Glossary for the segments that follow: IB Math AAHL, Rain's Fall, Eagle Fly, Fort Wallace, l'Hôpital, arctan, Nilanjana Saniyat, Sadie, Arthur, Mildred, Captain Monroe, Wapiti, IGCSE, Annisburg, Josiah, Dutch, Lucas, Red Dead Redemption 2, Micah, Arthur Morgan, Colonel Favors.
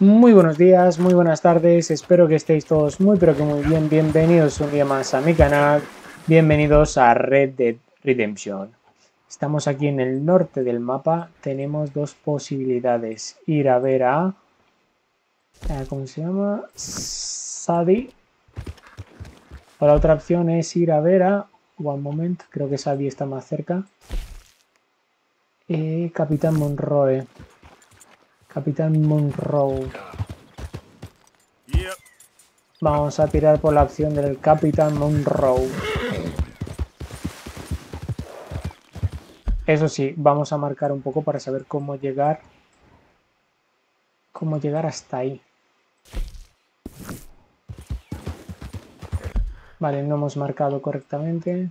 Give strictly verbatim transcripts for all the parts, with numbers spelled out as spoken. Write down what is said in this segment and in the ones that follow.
Muy buenos días, muy buenas tardes, espero que estéis todos muy pero que muy bien. Bienvenidos un día más a mi canal, bienvenidos a Red Dead Redemption. Estamos aquí en el norte del mapa, tenemos dos posibilidades, ir a ver a... ¿cómo se llama? Sadie. O la otra opción es ir a ver a... One moment, creo que Sadie está más cerca. Eh, Capitán Monroe. Capitán Monroe. Vamos a tirar por la opción del Capitán Monroe. Eso sí, vamos a marcar un poco para saber cómo llegar. Cómo llegar hasta ahí. Vale, no hemos marcado correctamente.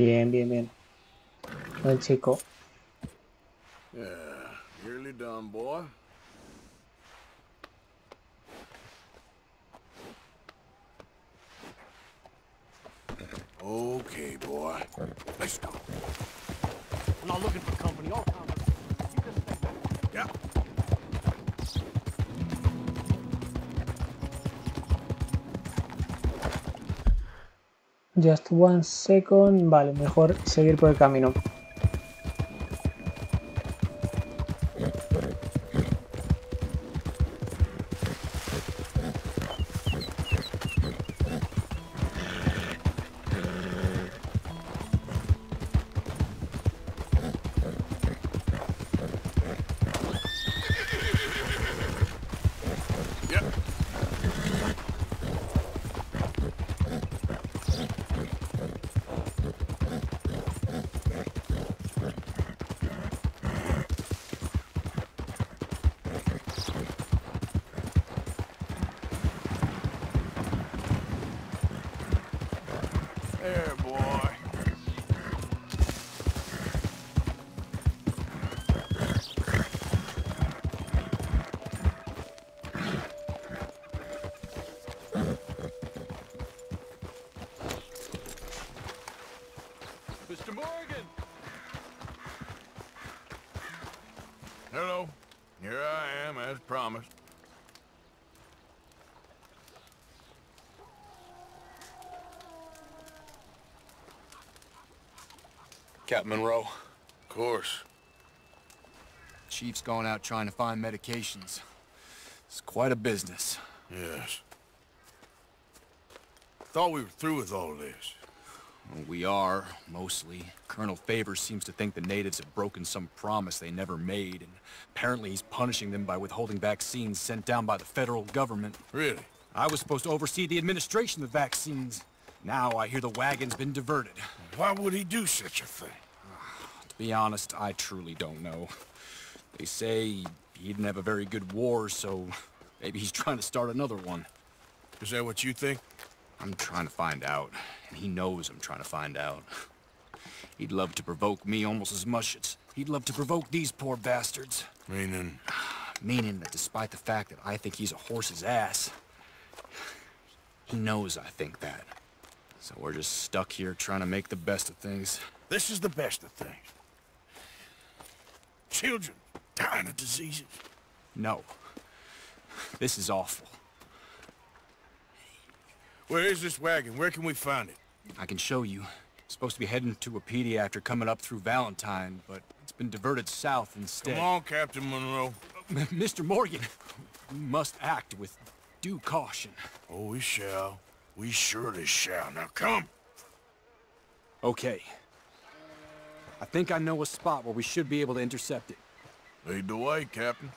Bien, bien, bien. Buen chico. Yeah, nearly done, boy. Okay, boy. Let's go. I'm not looking for company. All time. You just stay back. Yeah. Just one second. Vale, mejor seguir por el camino. Captain Monroe. Of course. Chief's going out trying to find medications. It's quite a business. Yes. Thought we were through with all this. We are, mostly. Colonel Favors seems to think the natives have broken some promise they never made, and apparently he's punishing them by withholding vaccines sent down by the federal government. Really? I was supposed to oversee the administration of vaccines. Now I hear the wagon's been diverted. Why would he do such a thing? To be honest, I truly don't know. They say he didn't have a very good war, so maybe he's trying to start another one. Is that what you think? I'm trying to find out, and he knows I'm trying to find out. He'd love to provoke me almost as much as he'd love to provoke these poor bastards. Meaning? Meaning that despite the fact that I think he's a horse's ass, he knows I think that. So we're just stuck here trying to make the best of things. This is the best of things. Children dying of diseases. No. This is awful. Where is this wagon? Where can we find it? I can show you. It's supposed to be heading to Wapiti after coming up through Valentine, but it's been diverted south instead. Come on, Captain Monroe. Uh, Mister Morgan, you must act with due caution. Oh, we shall. We surely shall. Now come! Okay. I think I know a spot where we should be able to intercept it. Lead the way, Captain.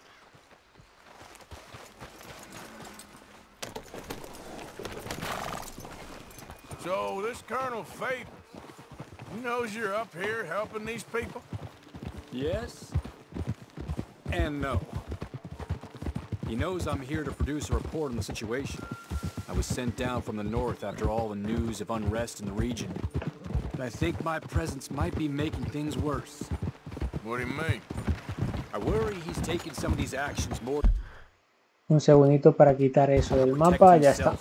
So, this Colonel Favors, he knows you're up here helping these people? Yes, and no. He knows I'm here to produce a report on the situation. I was sent down from the north after all the news of unrest in the region. But I think my presence might be making things worse. What do you mean? I worry he's taking some of these actions more... Un segundito para quitar eso del mapa, ya está.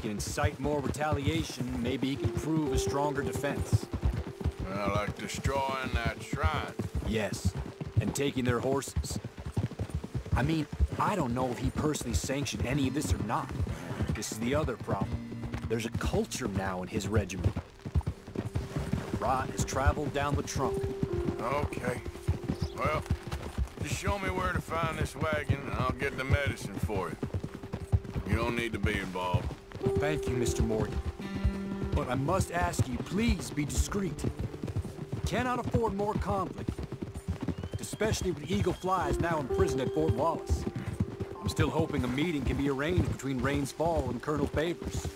Can incite more retaliation, maybe he can prove a stronger defense. Well, like destroying that shrine. Yes, and taking their horses. I mean, I don't know if he personally sanctioned any of this or not. This is the other problem. There's a culture now in his regiment. Rot has traveled down the trunk. Okay. Well, just show me where to find this wagon, and I'll get the medicine for it. You don't need to be involved. Thank you, Mister Morgan. But I must ask you, please be discreet. We cannot afford more conflict, especially when Eagle Fly is now imprisoned at Fort Wallace. I'm still hoping a meeting can be arranged between Rain's Fall and Colonel Favors.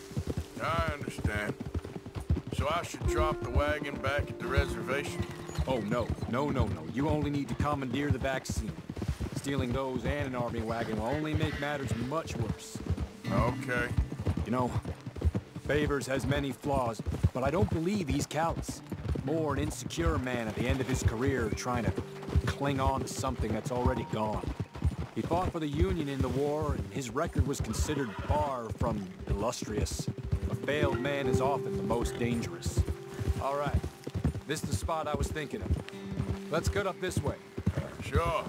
I understand. So I should drop the wagon back at the reservation? Oh, no. No, no, no. You only need to commandeer the vaccine. Stealing those and an army wagon will only make matters much worse. Okay. You know, Favors has many flaws, but I don't believe he's callous. More an insecure man at the end of his career trying to cling on to something that's already gone. He fought for the Union in the war, and his record was considered far from illustrious. A failed man is often the most dangerous. All right, this is the spot I was thinking of. Let's get up this way. Sure.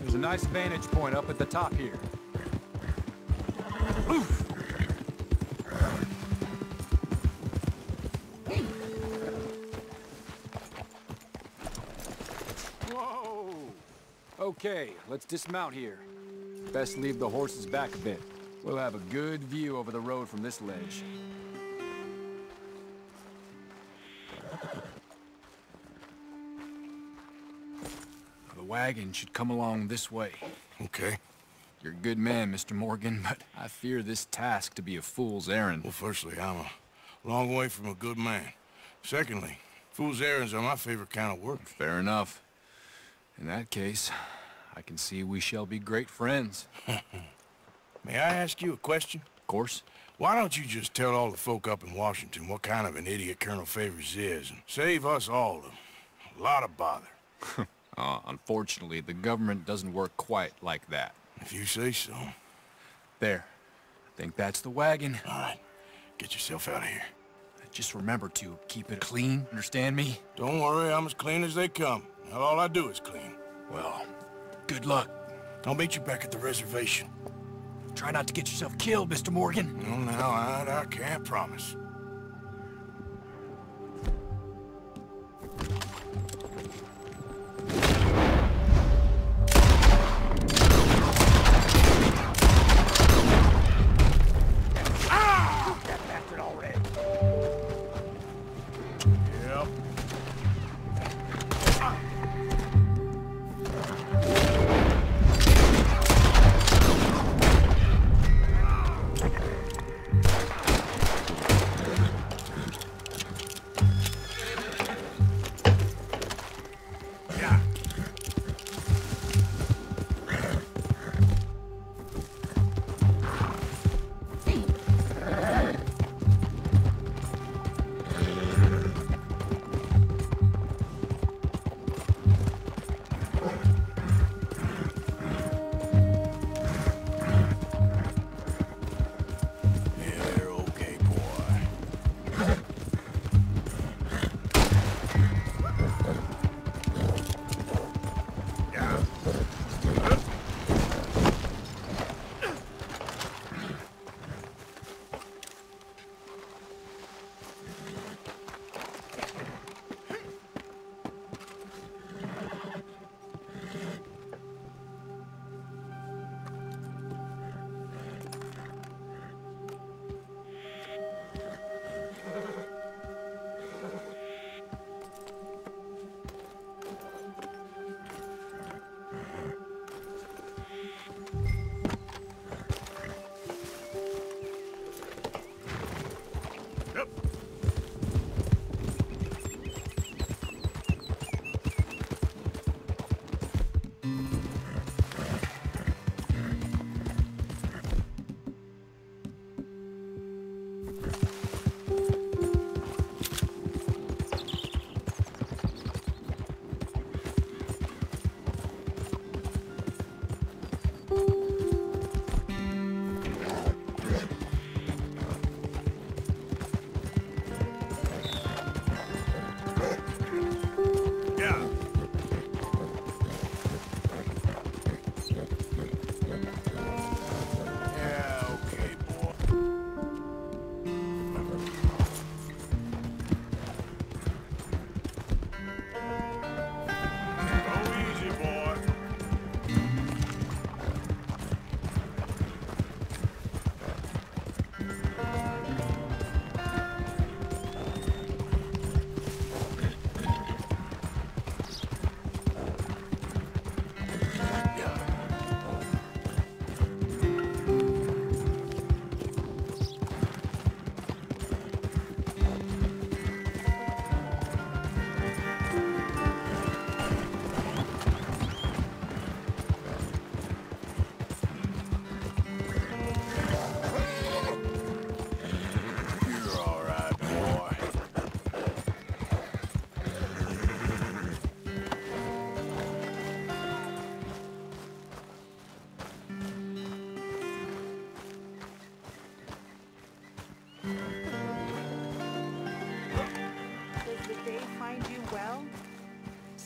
There's a nice vantage point up at the top here. Oof! Okay, let's dismount here. Best leave the horses back a bit. We'll have a good view over the road from this ledge. The wagon should come along this way. Okay. You're a good man, Mister Morgan, but I fear this task to be a fool's errand. Well, firstly, I'm a long way from a good man. Secondly, fool's errands are my favorite kind of work. Fair enough. In that case... I can see we shall be great friends. May I ask you a question? Of course. Why don't you just tell all the folk up in Washington what kind of an idiot Colonel Favors is and save us all a lot of bother? uh, unfortunately, the government doesn't work quite like that. If you say so. There. I think that's the wagon. All right. Get yourself out of here. Just remember to keep it clean. Understand me? Don't worry. I'm as clean as they come. Not all I do is clean. Well... Good luck. I'll meet you back at the reservation. Try not to get yourself killed, Mister Morgan. No, no, I, I can't promise. Ah! Get that bastard already.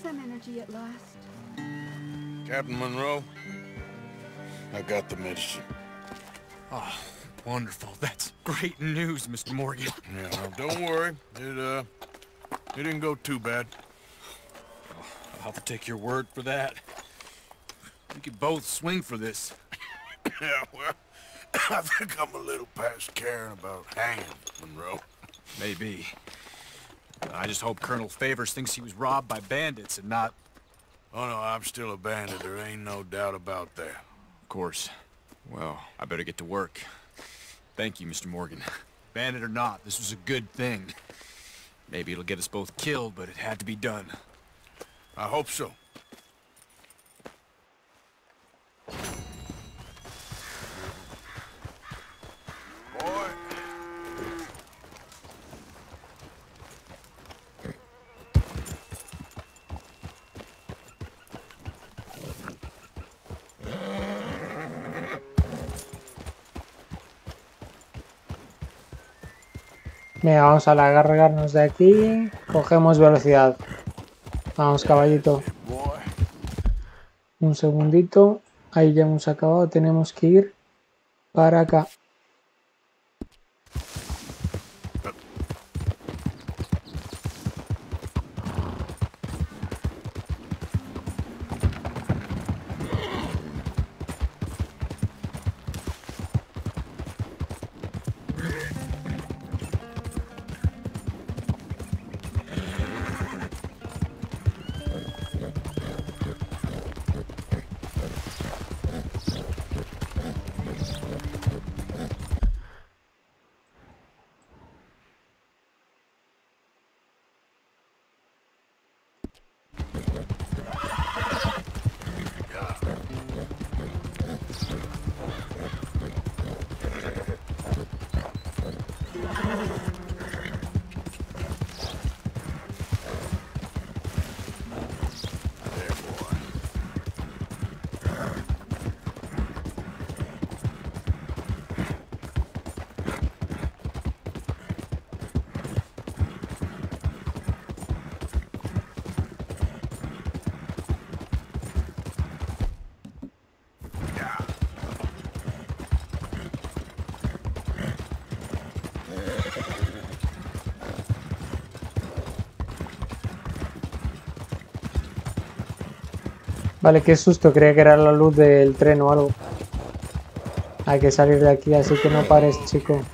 some energy at last. Captain Monroe, I got the medicine. Oh, wonderful. That's great news, Mister Morgan. Yeah, well, don't worry. It, uh, it didn't go too bad. Oh, I'll have to take your word for that. We could both swing for this. Yeah, well, I think I'm a little past caring about hanging, Monroe. Maybe. I just hope Colonel Favors thinks he was robbed by bandits and not... Oh, no, I'm still a bandit. There ain't no doubt about that. Of course. Well, I better get to work. Thank you, Mister Morgan. Bandit or not, this was a good thing. Maybe it'll get us both killed, but it had to be done. I hope so. Venga, vamos a largarnos de aquí. Cogemos velocidad. Vamos, caballito. Un segundito. Ahí ya hemos acabado. Tenemos que ir para acá. Vale, qué susto, creía que era la luz del tren o algo. Hay que salir de aquí, así que no pares, chico.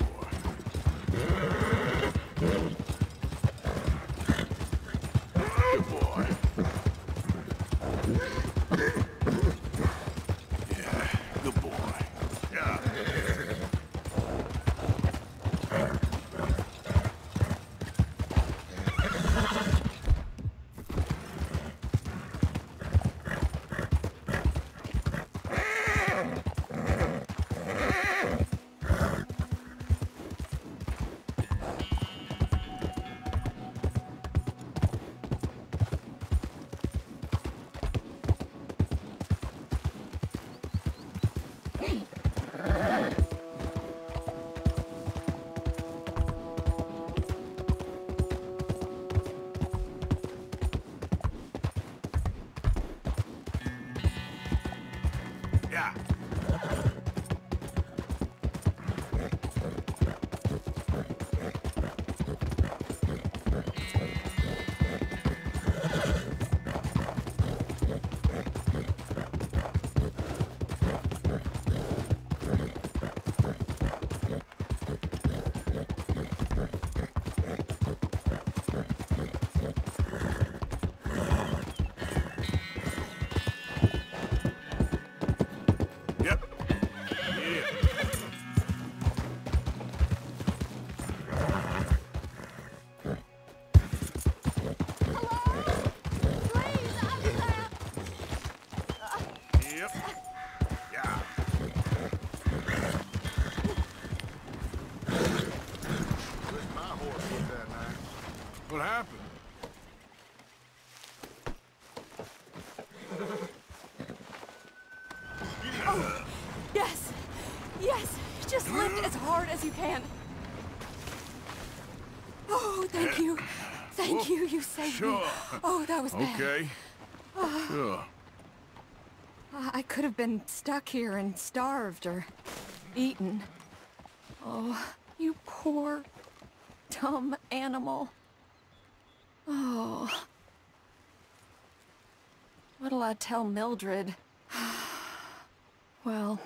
As hard as you can. Oh, thank you. Thank Whoa. you, you saved sure. me. Oh, that was bad. Okay. Uh, sure. I could have been stuck here and starved or eaten. Oh, you poor, dumb animal. Oh. What'll I tell Mildred? Well...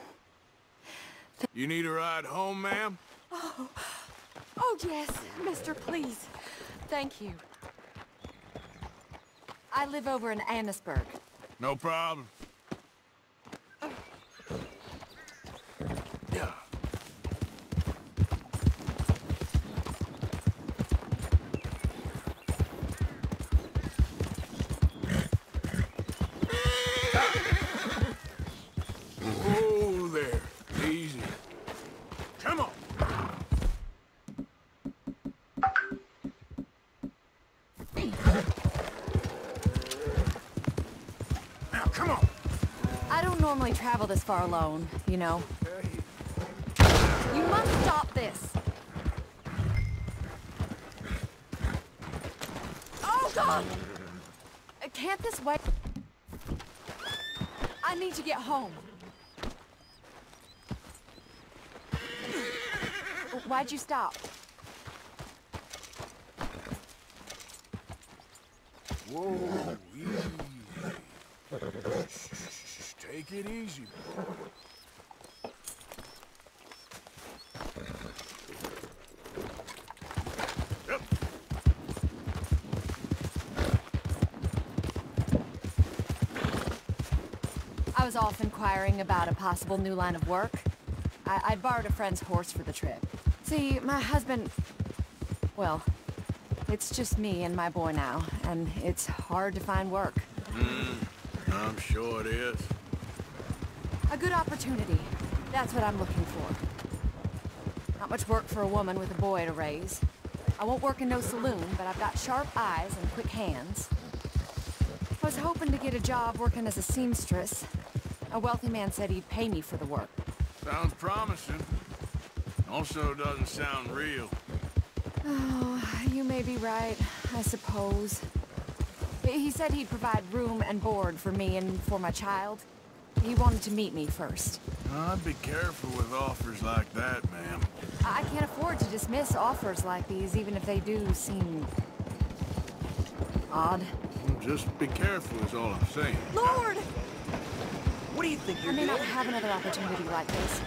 You need a ride home, ma'am? Oh. Oh, yes, mister, please. Thank you. I live over in Annisburg. No problem. Oh. Yeah. Travel this far alone, you know. You must stop this. Oh God! Can't this wait? I need to get home. Why'd you stop? Whoa! Take it easy, boy. Yep. I was off inquiring about a possible new line of work. I, I borrowed a friend's horse for the trip. See, my husband... Well, it's just me and my boy now, and it's hard to find work. Mm, I'm sure it is. A good opportunity. That's what I'm looking for. Not much work for a woman with a boy to raise. I won't work in no saloon, but I've got sharp eyes and quick hands. I was hoping to get a job working as a seamstress. A wealthy man said he'd pay me for the work. Sounds promising. Also doesn't sound real. Oh, you may be right, I suppose. He said he'd provide room and board for me and for my child. He wanted to meet me first. I'd be careful with offers like that, ma'am. I can't afford to dismiss offers like these, even if they do seem... odd. Well, just be careful is all I'm saying. Lord! What do you think you're doing? I may not have another opportunity like this.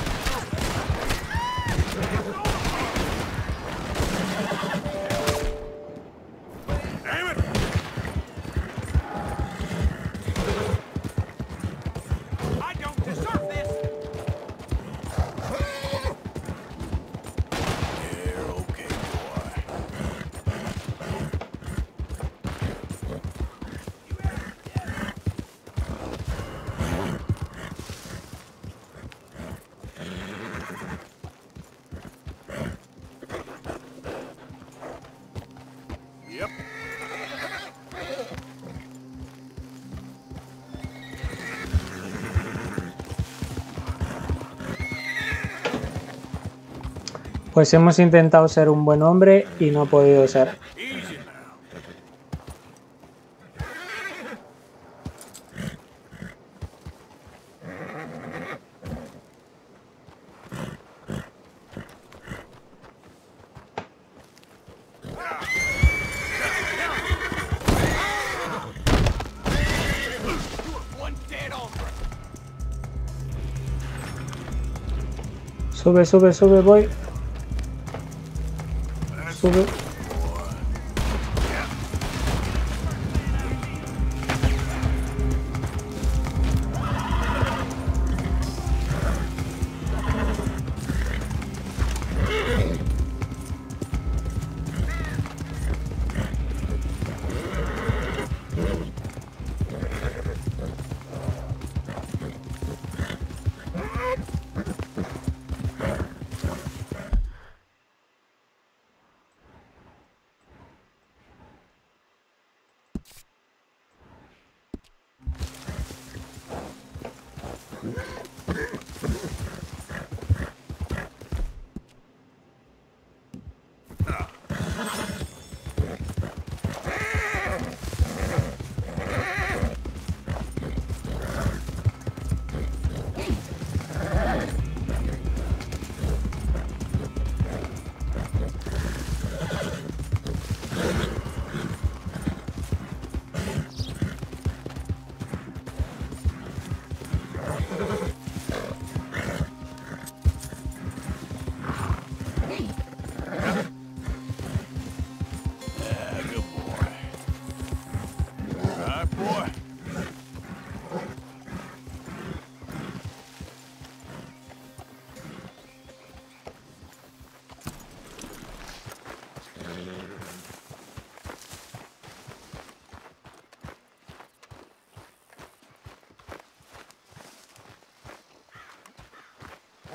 Damn it! Pues hemos intentado ser un buen hombre y no ha podido ser. Sube, sube, sube, voy. Sube.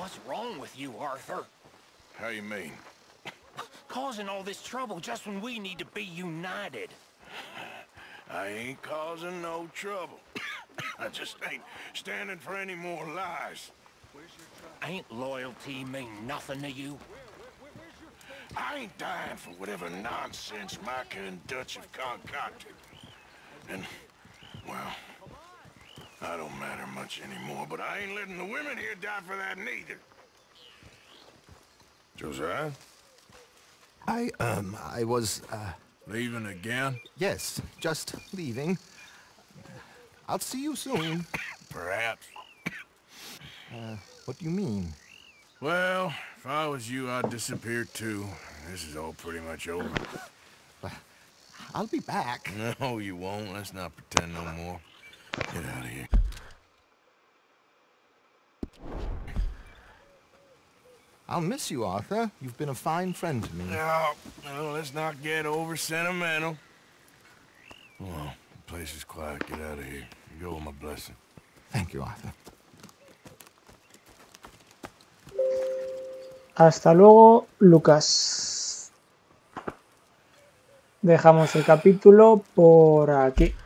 What's wrong with you, Arthur? How you mean? Causing all this trouble just when we need to be united. I ain't causing no trouble. I just ain't standing for any more lies. Where's your trouble? Ain't loyalty mean nothing to you? I ain't dying for whatever nonsense Micah and Dutch have concocted. And, well, I don't matter much anymore, but I ain't letting the women here die for that neither. Josiah? I, um, I was, uh... leaving again? Yes, just leaving. I'll see you soon. Perhaps. Uh, what do you mean? Well, if I was you, I'd disappear too. This is all pretty much over. I'll be back. No, you won't. Let's not pretend no more. Get out of here. I'll miss you, Arthur. You've been a fine friend to me. No, no, let's not get over sentimental. Well, the place is quiet. Get out of here. You go with my blessing. Thank you, Arthur. Hasta luego, Lucas. Dejamos el capítulo por aquí.